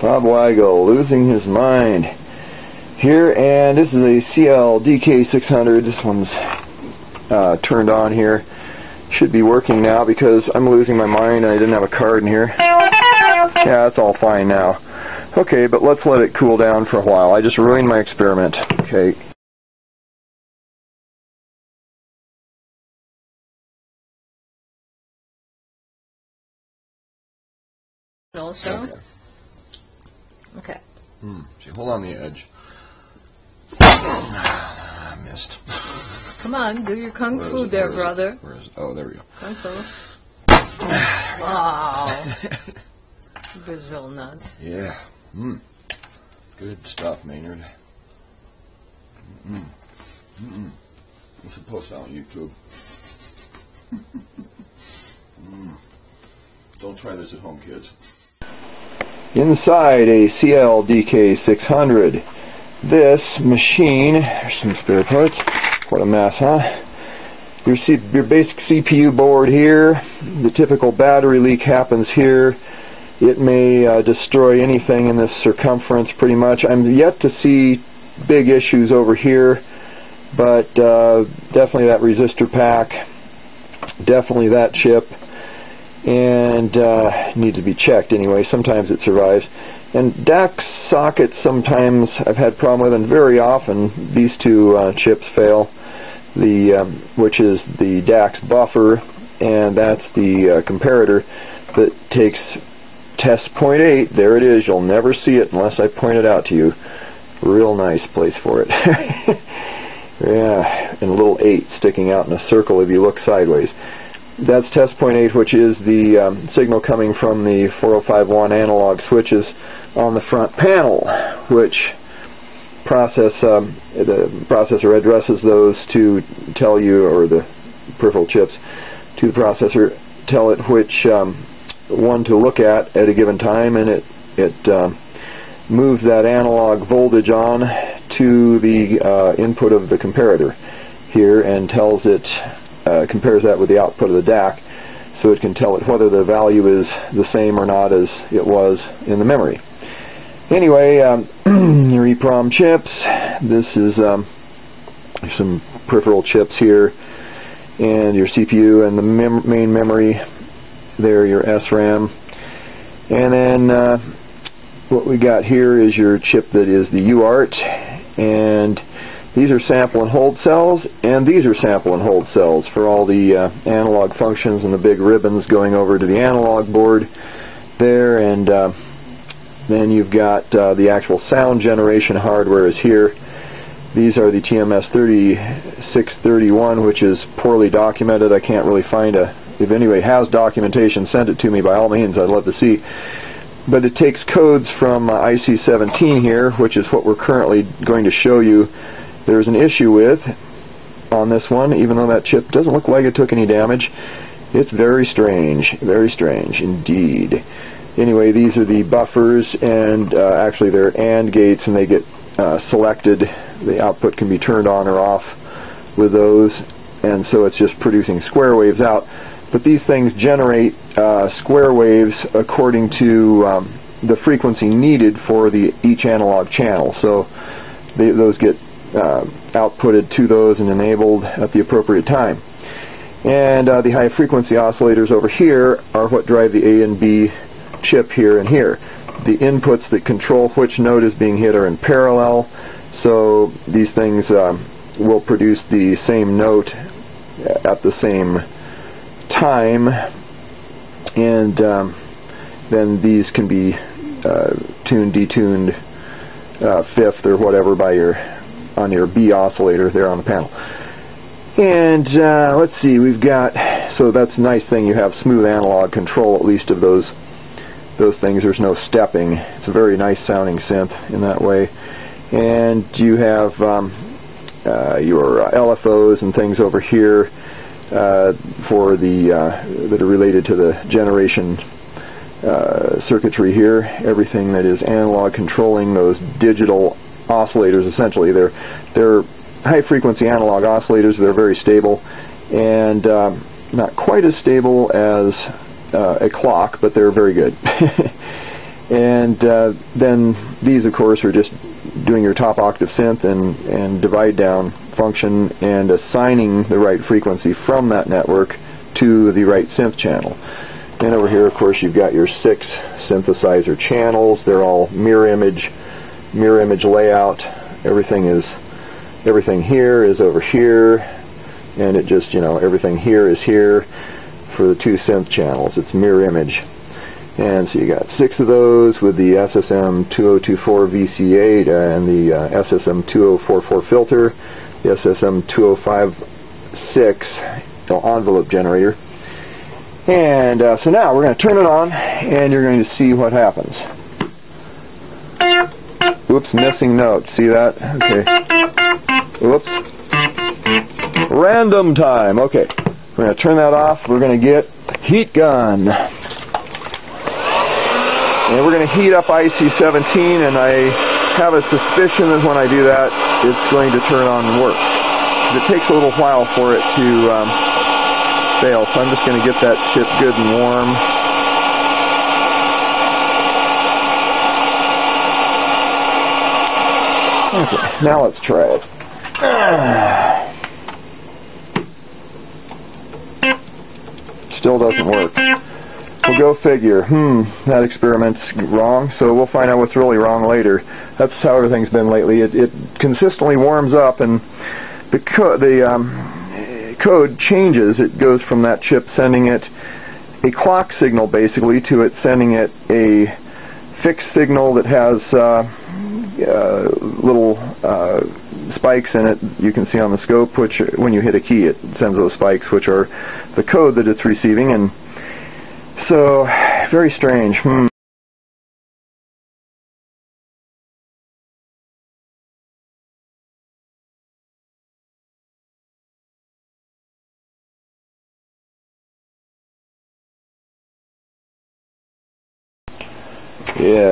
Bob Weigel, losing his mind here, and this is a Siel DK600. This one's turned on here. Should be working now because I'm losing my mind and I didn't have a card in here. Yeah, that's all fine now. Okay, but let's let it cool down for a while. I just ruined my experiment. Okay. Also. Okay. See, hold on the edge. I missed. Come on, do your kung fu there, brother. Where is it? Oh, there we go. Kung fu. Wow. Brazil nuts. Yeah. Good stuff, Maynard. You should post that on YouTube. Don't try this at home, kids. Inside a Siel DK600. This machine, there's some spare parts. What a mess, huh? Your basic CPU board here. The typical battery leak happens here. It may destroy anything in this circumference, pretty much. I'm yet to see big issues over here, but definitely that resistor pack, definitely that chip, and needs to be checked anyway. Sometimes it survives. And DAC sockets sometimes I've had problem with, and very often these two chips fail, the which is the DAC buffer, and that's the comparator that takes test 0.8. There it is. You'll never see it unless I point it out to you. Real nice place for it. Yeah, and a little 8 sticking out in a circle if you look sideways. That's test 0.8, which is the signal coming from the 4051 analog switches on the front panel, which the processor addresses those to tell you, or the peripheral chips to the processor, tell it which one to look at a given time, and it moves that analog voltage on to the input of the comparator here, and tells it, compares that with the output of the DAC, so it can tell it whether the value is the same or not as it was in the memory. Anyway, your EPROM chips, this is some peripheral chips here, and your CPU and the main memory, there your SRAM, and then what we got here is your chip that is the UART, and these are sample and hold cells, and these are sample and hold cells for all the analog functions and the big ribbons going over to the analog board there, and then you've got the actual sound generation hardware is here. These are the TMS 3631, which is poorly documented. I can't really find a... If anybody has documentation, send it to me by all means. I'd love to see. But it takes codes from IC17 here, which is what we're currently going to show you. There's an issue with on this one, even though that chip doesn't look like it took any damage. It's very strange indeed. Anyway, these are the buffers, and actually they're AND gates, and they get selected. The output can be turned on or off with those, and so it's just producing square waves out. But these things generate square waves according to the frequency needed for each analog channel. So those get outputted to those and enabled at the appropriate time. And the high frequency oscillators over here are what drive the A and B chip here and here. The inputs that control which node is being hit are in parallel, so these things will produce the same note at the same time, and then these can be tuned, detuned, fifth or whatever by your on your B oscillator there on the panel. And let's see, we've got, so that's a nice thing, you have smooth analog control at least of those things. There's no stepping. It's a very nice sounding synth in that way. And you have your LFOs and things over here for the that are related to the generation circuitry here. Everything that is analog controlling those digital oscillators, essentially. They're high-frequency analog oscillators. They're very stable, and not quite as stable as a clock, but they're very good. And then these, of course, are just doing your top octave synth and divide down function and assigning the right frequency from that network to the right synth channel. Then over here, of course, you've got your 6 synthesizer channels. They're all mirror image layout. Everything here is over here, and it just, you know, everything here is here for the 2 synth channels. It's mirror image. And so you got 6 of those with the SSM 2024 VCA and the SSM 2044 filter, the SSM 2056 envelope generator. And so now we're going to turn it on, and you're going to see what happens. Whoops, missing note. See that? Okay. Whoops. Random time. Okay. We're going to turn that off. We're going to get heat gun. And we're going to heat up IC17, and I have a suspicion that when I do that, it's going to turn on and work. It takes a little while for it to fail, so I'm just going to get that chip good and warm. Okay, now let's try it. Still doesn't work. Well, go figure. That experiment's wrong, so we'll find out what's really wrong later. That's how everything's been lately. It consistently warms up, and the code changes. It goes from that chip sending it a clock signal, basically, to it sending it a fixed signal that has little spikes in it. You can see on the scope, which when you hit a key, it sends those spikes, which are the code that it's receiving, and so, very strange. Yeah,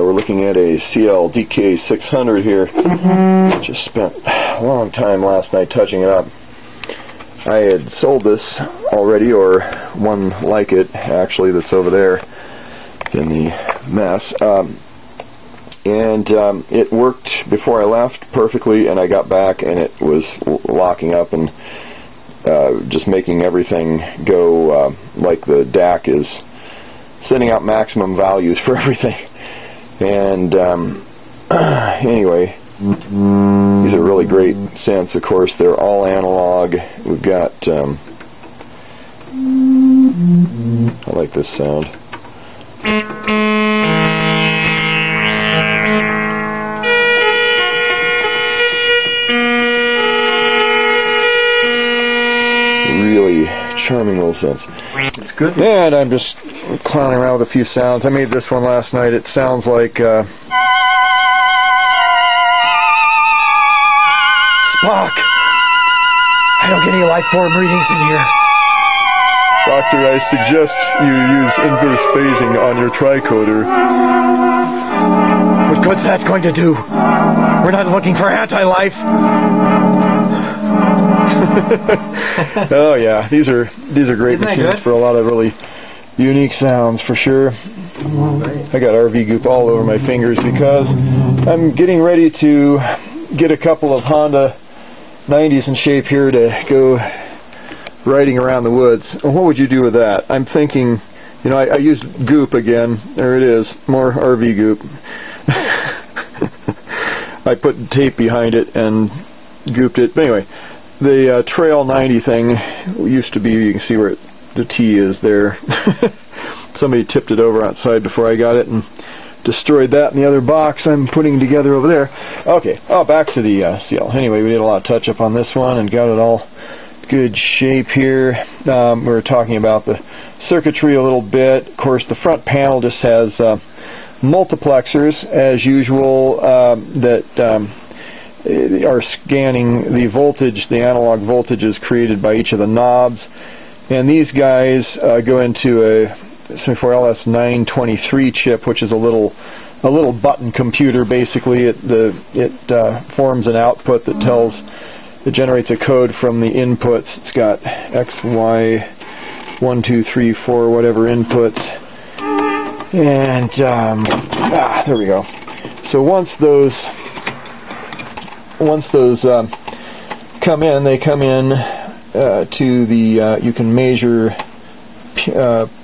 we're looking at a Siel DK600 here. Just spent a long time last night touching it up. I had sold this already, or one like it, actually, that's over there in the mess. It worked before I left perfectly, and I got back, and it was locking up and just making everything go like the DAC is sending out maximum values for everything. And anyway, these are really great synths, of course. They're all analog. We've got, I like this sound. Really charming little synths. It's good. And I'm just clowning around with a few sounds. I made this one last night. It sounds like, Doc, I don't get any life form readings in here. Doctor, I suggest you use inverse phasing on your tricoder. But what's that going to do? We're not looking for anti-life. Oh yeah, these are great machines for a lot of really unique sounds for sure. I got RV goop all over my fingers because I'm getting ready to get a couple of Honda 90s in shape here to go riding around the woods. What would you do with that? I'm thinking, you know, I used goop again. There it is, more RV goop. I put tape behind it and gooped it. But anyway, the Trail 90 thing used to be, you can see where the T is there. Somebody tipped it over outside before I got it and destroyed that in the other box I'm putting together over there. Okay, oh, back to the Siel. Anyway, we did a lot of touch-up on this one and got it all good shape here. We were talking about the circuitry a little bit. Of course, the front panel just has multiplexers, as usual, that are scanning the voltage, the analog voltages created by each of the knobs. And these guys go into a 74LS923 chip, which is a little button computer. Basically, it forms an output that generates a code from the inputs. It's got X, Y, 1, 2, 3, 4, whatever inputs, And there we go. So once those come in, they come in to the you can measure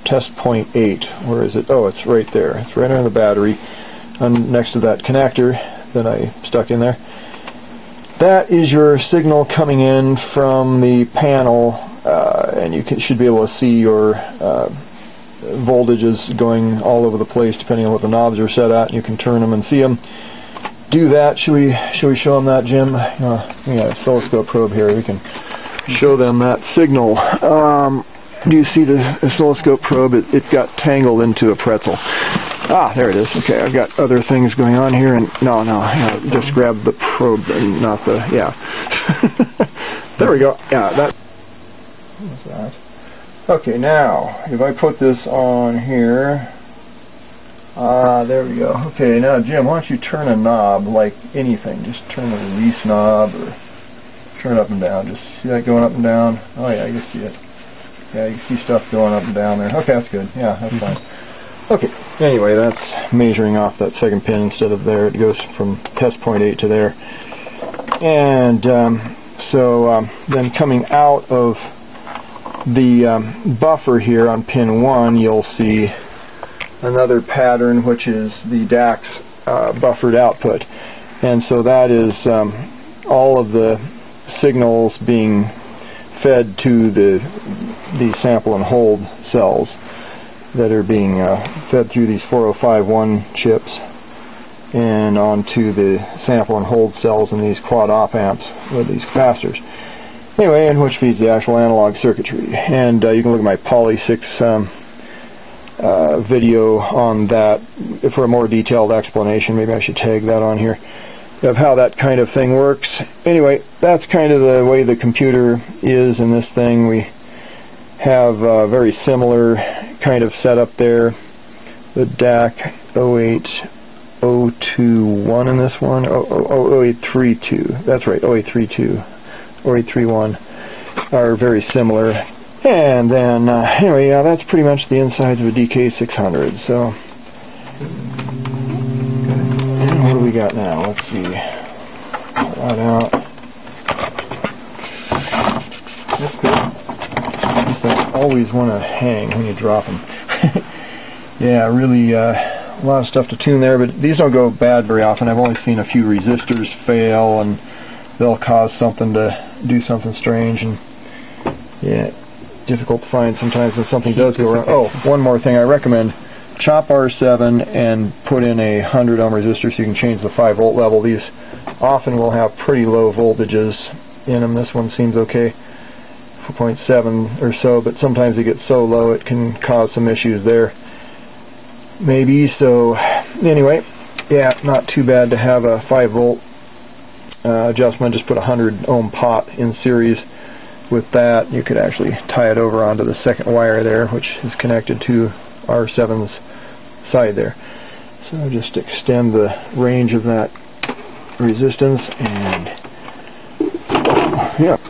test point 8. Where is it? Oh, it's right there. It's right under the battery, next to that connector that I stuck in there. That is your signal coming in from the panel, and you should be able to see your voltages going all over the place depending on what the knobs are set at. You can turn them and see them. Do that. Should we show them that, Jim? We got a oscilloscope probe here. We can show them that signal. Do you see the oscilloscope probe? It got tangled into a pretzel. Ah, there it is. Okay, I've got other things going on here, and no, just grab the probe, and not the there we go. Yeah, that. What was that? Okay, now if I put this on here. Ah, there we go. Okay, now Jim, why don't you turn a knob like anything? Just turn the release knob or turn it up and down. Just see that going up and down? Oh yeah, you can see it. Yeah, you can see stuff going up and down there. Okay, that's good. Yeah, that's fine. Okay, anyway, that's measuring off that second pin instead of there. It goes from test point 8 to there. And then coming out of the buffer here on pin 1, you'll see another pattern, which is the DAC's buffered output, and so that is all of the signals being fed to the sample and hold cells that are being fed through these 4051 chips and onto the sample and hold cells in these quad op amps with these capacitors. Anyway, and which feeds the actual analog circuitry. And you can look at my Poly6 video on that for a more detailed explanation. Maybe I should tag that on here, of how that kind of thing works. Anyway, that's kind of the way the computer is in this thing. We have a very similar kind of setup there. The DAC 08021 in this one. 0832. That's right, 0832. 0831 are very similar. And then, anyway, yeah, that's pretty much the insides of a DK600, so... And what do we got now? Let's see. Pull that out. I always want to hang when you drop them. Yeah, really, a lot of stuff to tune there, but these don't go bad very often. I've only seen a few resistors fail, and they'll cause something to do something strange, and... yeah. Difficult to find sometimes when something does go wrong. Oh, one more thing I recommend. Chop R7 and put in a 100 ohm resistor so you can change the 5 volt level. These often will have pretty low voltages in them. This one seems okay, 4.7 or so, but sometimes it gets so low it can cause some issues there. Maybe so. Anyway, yeah, not too bad to have a 5 volt adjustment. Just put a 100 ohm pot in series. With that, you could actually tie it over onto the second wire there, which is connected to R7's side there. So just extend the range of that resistance, and yeah,